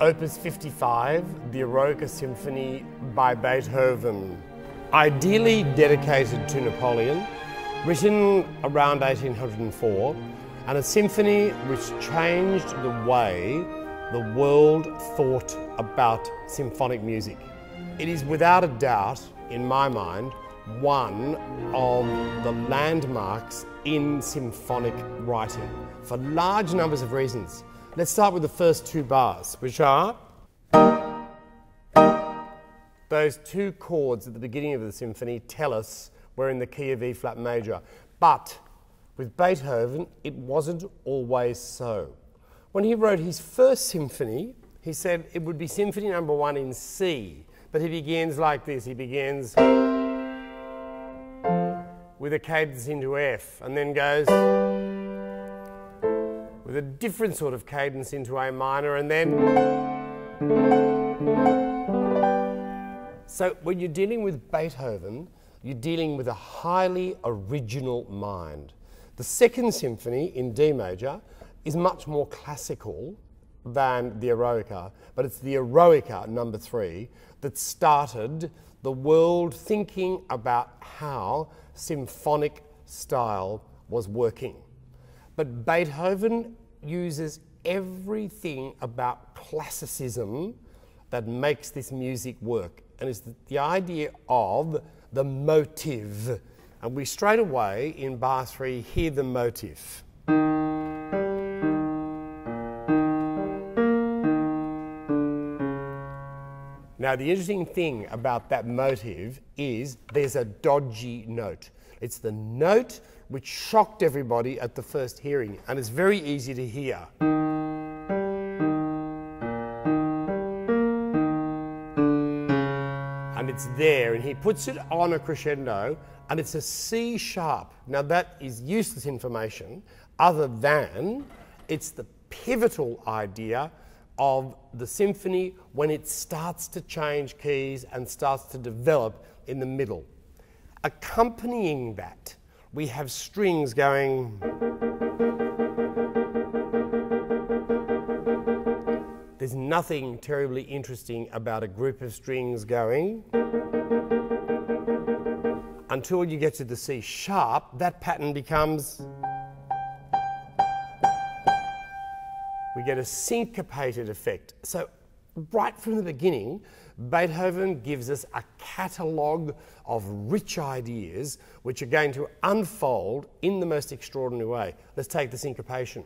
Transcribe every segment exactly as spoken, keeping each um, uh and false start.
Opus fifty-five, the Eroica Symphony by Beethoven, ideally dedicated to Napoleon, written around eighteen hundred and four, and a symphony which changed the way the world thought about symphonic music. It is without a doubt, in my mind, one of the landmarks in symphonic writing for large numbers of reasons. Let's start with the first two bars, which are those two chords at the beginning of the symphony tell us we're in the key of E flat major. But with Beethoven, it wasn't always so. When he wrote his first symphony, he said it would be symphony number one in C, but he begins like this. He begins with a cadence into F and then goes with a different sort of cadence into A minor and then... So when you're dealing with Beethoven, you're dealing with a highly original mind. The second symphony in D major is much more classical than the Eroica, but it's the Eroica number three that started the world thinking about how symphonic style was working. But Beethoven uses everything about classicism that makes this music work, and it's the, the idea of the motive. And we straight away in bar three hear the motive. Now, the interesting thing about that motive is there's a dodgy note. It's the note which shocked everybody at the first hearing, and it's very easy to hear. And it's there, and he puts it on a crescendo, and it's a C sharp. Now, that is useless information, other than it's the pivotal idea of the symphony when it starts to change keys and starts to develop in the middle. Accompanying that, we have strings going... There's nothing terribly interesting about a group of strings going until you get to the C sharp. That pattern becomes... We get a syncopated effect. So right from the beginning, Beethoven gives us a catalogue of rich ideas which are going to unfold in the most extraordinary way. Let's take the syncopation.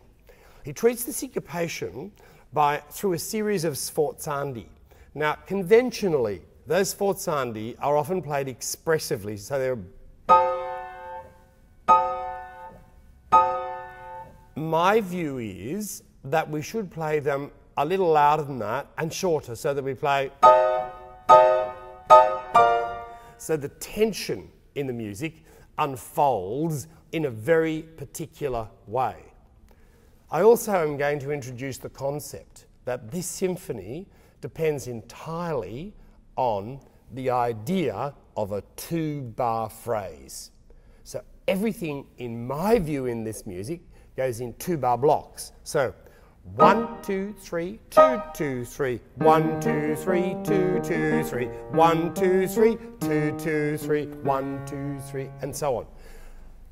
He treats the syncopation by through a series of sforzandi. Now, conventionally, those sforzandi are often played expressively, so they're... My view is that we should play them a little louder than that and shorter, so that we play... So the tension in the music unfolds in a very particular way. I also am going to introduce the concept that this symphony depends entirely on the idea of a two-bar phrase. So everything, in my view, in this music goes in two-bar blocks. So one, two, three, two, two, three, one, two, three, two, two, three, one, two, three, two, two, three, one, two, three, and so on.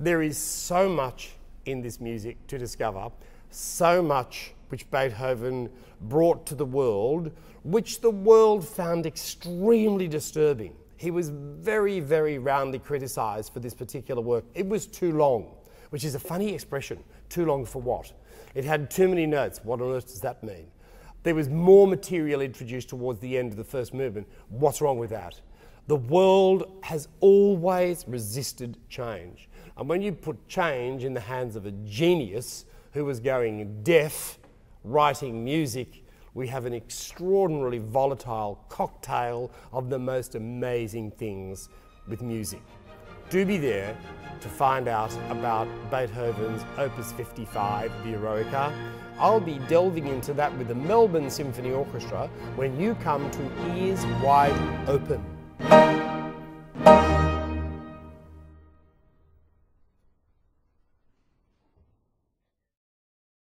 There is so much in this music to discover, so much which Beethoven brought to the world, which the world found extremely disturbing. He was very, very roundly criticised for this particular work. It was too long, which is a funny expression. Too long for what? It had too many notes. What on earth does that mean? There was more material introduced towards the end of the first movement. What's wrong with that? The world has always resisted change. And when you put change in the hands of a genius who was going deaf, writing music, we have an extraordinarily volatile cocktail of the most amazing things with music. Do be there to find out about Beethoven's Opus fifty-five, the Eroica. I'll be delving into that with the Melbourne Symphony Orchestra when you come to Ears Wide Open.